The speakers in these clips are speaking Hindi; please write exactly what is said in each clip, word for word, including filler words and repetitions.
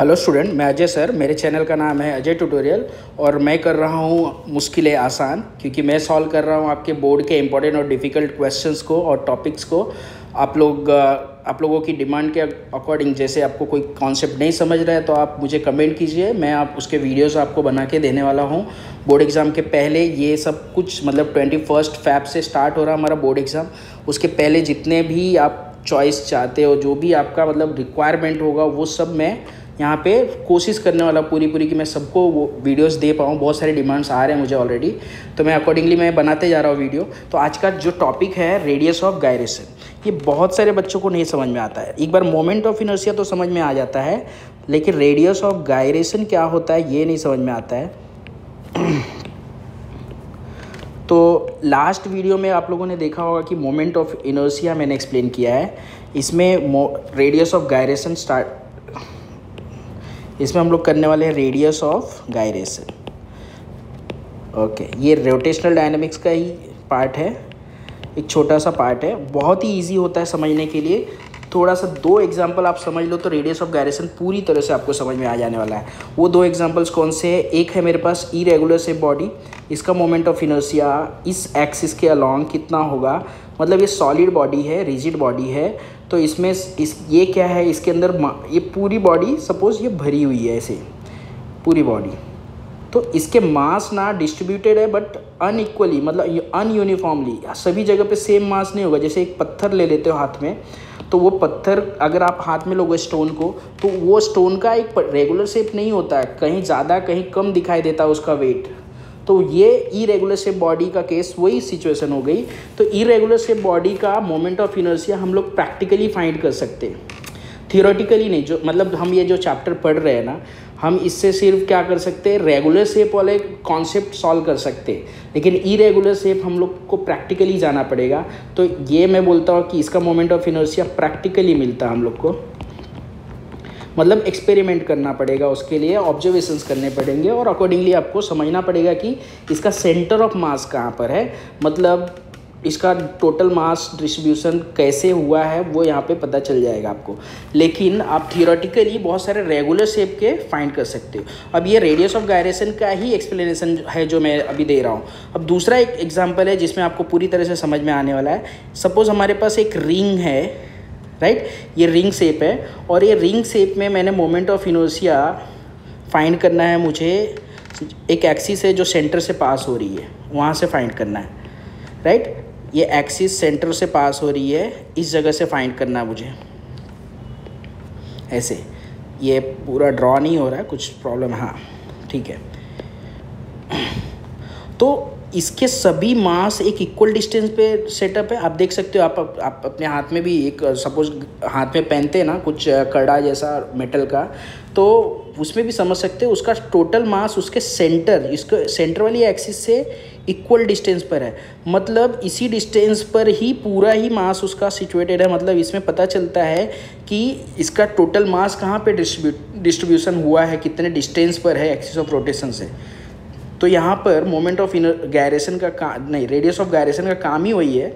हेलो स्टूडेंट, मैं अजय सर। मेरे चैनल का नाम है अजय ट्यूटोरियल और मैं कर रहा हूँ मुश्किलें आसान, क्योंकि मैं सॉल्व कर रहा हूँ आपके बोर्ड के इम्पोर्टेंट और डिफ़िकल्ट क्वेश्चंस को और टॉपिक्स को। आप लोग आप लोगों की डिमांड के अकॉर्डिंग, जैसे आपको कोई कॉन्सेप्ट नहीं समझ रहा है तो आप मुझे कमेंट कीजिए, मैं आप उसके वीडियोस आपको बना के देने वाला हूँ। बोर्ड एग्ज़ाम के पहले ये सब कुछ, मतलब ट्वेंटी फर्स्ट फैब से स्टार्ट हो रहा हमारा बोर्ड एग्ज़ाम। उसके पहले जितने भी आप चॉइस चाहते हो, जो भी आपका मतलब रिक्वायरमेंट होगा, वो सब मैं यहाँ पे कोशिश करने वाला पूरी पूरी कि मैं सबको वो वीडियोस दे पाऊँ। बहुत सारे डिमांड्स आ रहे हैं मुझे ऑलरेडी, तो मैं अकॉर्डिंगली मैं बनाते जा रहा हूँ वीडियो। तो आज का जो टॉपिक है रेडियस ऑफ गायरेशन, ये बहुत सारे बच्चों को नहीं समझ में आता है। एक बार मोमेंट ऑफ इनर्शिया तो समझ में आ जाता है, लेकिन रेडियस ऑफ गायरेशन क्या होता है ये नहीं समझ में आता है। तो लास्ट वीडियो में आप लोगों ने देखा होगा कि मोमेंट ऑफ इनर्शिया मैंने एक्सप्लेन किया है। इसमें रेडियस ऑफ गायरेशन स्टार्ट इसमें हम लोग करने वाले हैं रेडियस ऑफ गायरेशन। ओके, ये रोटेशनल डायनमिक्स का ही पार्ट है, एक छोटा सा पार्ट है, बहुत ही इजी होता है समझने के लिए। थोड़ा सा दो एग्जांपल आप समझ लो तो रेडियस ऑफ गायरेशन पूरी तरह से आपको समझ में आ जाने वाला है। वो दो एग्जांपल्स कौन से हैं? एक है मेरे पास इरेगुलर शेप बॉडी, इसका मोमेंट ऑफ इनर्शिया इस एक्सिस के अलॉन्ग कितना होगा, मतलब ये सॉलिड बॉडी है, रिजिड बॉडी है। तो इसमें इस ये क्या है, इसके अंदर ये पूरी बॉडी, सपोज ये भरी हुई है ऐसे पूरी बॉडी, तो इसके मास ना डिस्ट्रीब्यूटेड है बट अनइक्वली, मतलब अनयूनिफॉर्मली, सभी जगह पे सेम मास नहीं होगा। जैसे एक पत्थर ले लेते हो हाथ में, तो वो पत्थर अगर आप हाथ में लोगे स्टोन को, तो वो स्टोन का एक रेगुलर शेप नहीं होता है, कहीं ज़्यादा कहीं कम दिखाई देता है उसका वेट। तो ये इरेगुलर शेप बॉडी का केस वही सिचुएशन हो गई। तो इरेगुलर शेप बॉडी का मोमेंट ऑफ इनर्शिया हम लोग प्रैक्टिकली फाइंड कर सकते हैं, थियोरेटिकली नहीं। जो मतलब हम ये जो चैप्टर पढ़ रहे हैं ना, हम इससे सिर्फ क्या कर सकते हैं, रेगुलर शेप वाले कॉन्सेप्ट सॉल्व कर सकते हैं, लेकिन इरेगुलर शेप हम लोग को प्रैक्टिकली जाना पड़ेगा। तो ये मैं बोलता हूँ कि इसका मोमेंट ऑफ इनर्शिया प्रैक्टिकली मिलता है हम लोग को, मतलब एक्सपेरिमेंट करना पड़ेगा उसके लिए, ऑब्जर्वेशंस करने पड़ेंगे और अकॉर्डिंगली आपको समझना पड़ेगा कि इसका सेंटर ऑफ मास कहाँ पर है, मतलब इसका टोटल मास डिस्ट्रीब्यूशन कैसे हुआ है वो यहाँ पे पता चल जाएगा आपको। लेकिन आप थियोरेटिकली बहुत सारे रेगुलर शेप के फाइंड कर सकते हो। अब ये रेडियस ऑफ गायरेशन का ही एक्सप्लेनेशन है जो मैं अभी दे रहा हूँ। अब दूसरा एक एग्जांपल है जिसमें आपको पूरी तरह से समझ में आने वाला है। सपोज़ हमारे पास एक रिंग है, राइट, ये रिंग शेप है और ये रिंग शेप में मैंने मोमेंट ऑफ इनर्शिया फाइंड करना है मुझे। एक एक्सिस है जो सेंटर से पास हो रही है, वहाँ से फाइंड करना है, राइट। ये एक्सिस सेंटर से पास हो रही है, इस जगह से फाइंड करना है मुझे, ऐसे। ये पूरा ड्रॉ नहीं हो रहा है, कुछ प्रॉब्लम, हाँ ठीक है। तो इसके सभी मास एक इक्वल डिस्टेंस पे सेटअप है। आप देख सकते हो, आप आप अपने हाथ में भी एक, सपोज हाथ में पहनते हैं ना कुछ कड़ा जैसा मेटल का, तो उसमें भी समझ सकते हो उसका टोटल मास उसके सेंटर, इसके सेंटर वाली एक्सिस से इक्वल डिस्टेंस पर है, मतलब इसी डिस्टेंस पर ही पूरा ही मास उसका सिचुएटेड है। मतलब इसमें पता चलता है कि इसका टोटल मास कहाँ पे डिस्ट्रीब्यूट डिस्ट्रीब्यूशन हुआ है, कितने डिस्टेंस पर है एक्सिस ऑफ रोटेशन से। तो यहाँ पर मोमेंट ऑफ इनर गायरेशन का, का नहीं रेडियस ऑफ गायरेशन का काम ही वही है।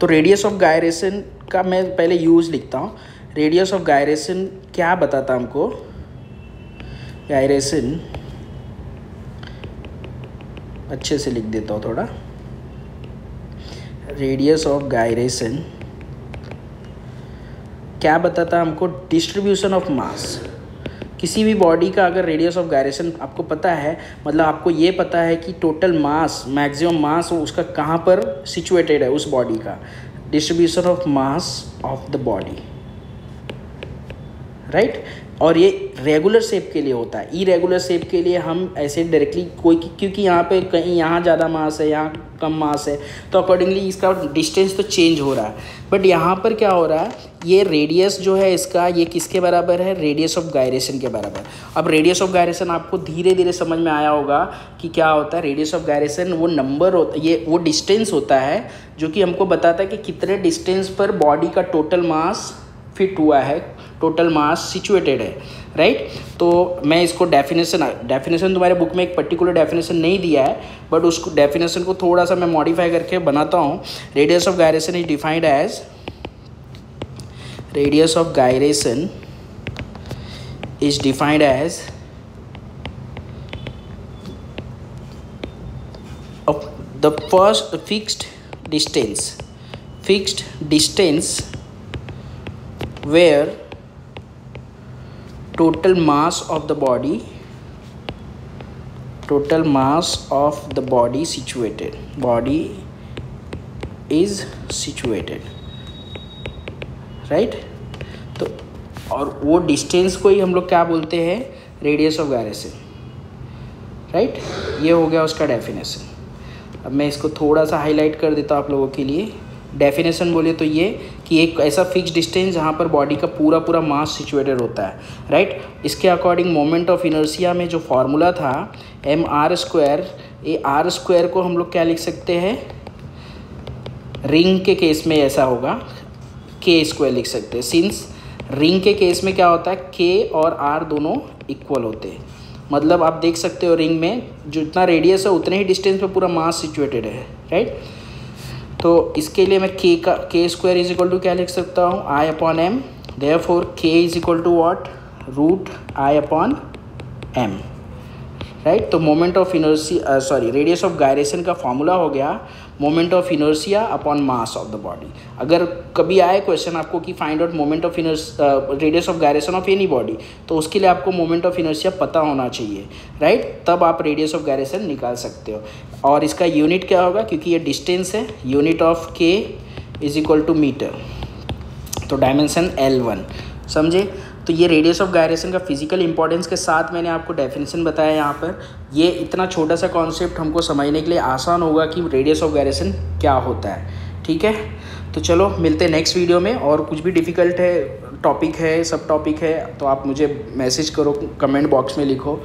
तो रेडियस ऑफ गायरेशन का मैं पहले यूज़ लिखता हूँ। रेडियस ऑफ गायरेशन क्या बताता हमको, गायरेशन अच्छे से लिख देता हूँ थोड़ा। रेडियस ऑफ गायरेशन क्या बताता है हमको, डिस्ट्रीब्यूशन ऑफ मास। किसी भी बॉडी का अगर रेडियस ऑफ गायरेशन आपको पता है, मतलब आपको ये पता है कि टोटल मास, मैक्सिमम मास उसका कहाँ पर सिचुएटेड है उस बॉडी का, distribution of mass of the body, right. और ये रेगुलर शेप के लिए होता है। इरेगुलर शेप के लिए हम ऐसे डायरेक्टली कोई, क्योंकि यहाँ पे कहीं यहाँ ज़्यादा मास है, यहाँ कम मास है, तो अकॉर्डिंगली इसका डिस्टेंस तो चेंज हो रहा है। बट यहाँ पर क्या हो रहा है, ये रेडियस जो है इसका, ये किसके बराबर है, रेडियस ऑफ गायरेशन के बराबर। अब रेडियस ऑफ गायरेशन आपको धीरे धीरे समझ में आया होगा कि क्या होता है। रेडियस ऑफ गायरेशन वो नंबर होता, ये वो डिस्टेंस होता है जो कि हमको बताता है कि कितने डिस्टेंस पर बॉडी का टोटल मास फिट हुआ है, टोटल मास सिचुएटेड है, राइट। तो मैं इसको डेफिनेशन डेफिनेशन तुम्हारे बुक में एक पर्टिकुलर डेफिनेशन नहीं दिया है, बट उसको डेफिनेशन को थोड़ा सा मैं मॉडिफाई करके बनाता हूँ। Radius of gyration is defined as, radius of gyration is defined as the first fixed distance fixed distance where total mass of the body total mass of the body situated body is situated right तो और वो distance को ही हम लोग क्या बोलते हैं radius of gyration right ये हो गया उसका definition। अब मैं इसको थोड़ा सा हाईलाइट कर देता हूँ आप लोगों के लिए। डेफिनेशन बोले तो ये कि एक ऐसा फिक्स डिस्टेंस जहाँ पर बॉडी का पूरा पूरा मास सिचुएटेड होता है राइट right? इसके अकॉर्डिंग मोमेंट ऑफ इनर्शिया में जो फार्मूला था M R square A R square को हम लोग क्या लिख सकते हैं, रिंग के केस में ऐसा होगा के स्क्वायर लिख सकते हैं। सिंस रिंग के केस में क्या होता है के और आर दोनों इक्वल होते हैं, मतलब आप देख सकते हो रिंग में जितना रेडियस है उतने ही डिस्टेंस पे पूरा मास सिचुएटेड है राइट right? तो इसके लिए मैं k का k square is equal to क्या लिख सकता हूँ i upon M. Therefore K is equal to what root I upon M right. तो moment of inertia sorry radius of gyration का फॉर्मूला हो गया moment of inertia upon mass of the body. अगर कभी आए क्वेश्चन आपको कि find out moment of inertia radius of gyration of any body, तो उसके लिए आपको मोमेंट ऑफ इनर्शिया पता होना चाहिए राइट right? तब आप रेडियस ऑफ गायरेशन निकाल सकते हो। और इसका यूनिट क्या होगा, क्योंकि ये डिस्टेंस है unit of K is equal to metre, तो डायमेंशन एल वन समझे। तो ये रेडियस ऑफ गायरेशन का फिजिकल इंपॉर्टेंस के साथ मैंने आपको डेफिनेशन बताया यहाँ पर। ये इतना छोटा सा कॉन्सेप्ट हमको समझने के लिए आसान होगा कि रेडियस ऑफ गायरेशन क्या होता है ठीक है। तो चलो मिलते हैं नेक्स्ट वीडियो में। और कुछ भी डिफ़िकल्ट है टॉपिक है सब टॉपिक है तो आप मुझे मैसेज करो, कमेंट बॉक्स में लिखो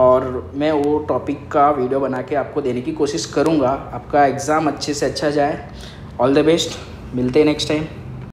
और मैं वो टॉपिक का वीडियो बना के आपको देने की कोशिश करूँगा। आपका एग्ज़ाम अच्छे से अच्छा जाए, ऑल द बेस्ट, मिलते हैं नेक्स्ट टाइम।